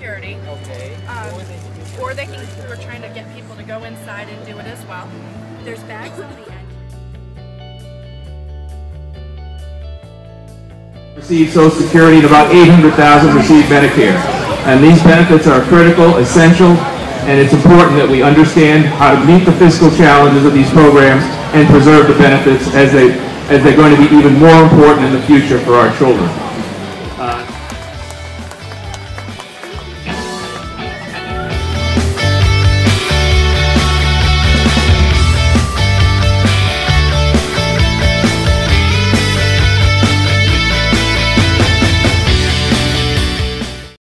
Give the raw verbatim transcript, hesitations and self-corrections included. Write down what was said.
Security. Okay. Um, or they can, we're trying to get people to go inside and do it as well. There's bags on the end. Receive Social Security and about eight hundred thousand receive Medicare. And these benefits are critical, essential, and it's important that we understand how to meet the fiscal challenges of these programs and preserve the benefits as they, as they're going to be even more important in the future for our children.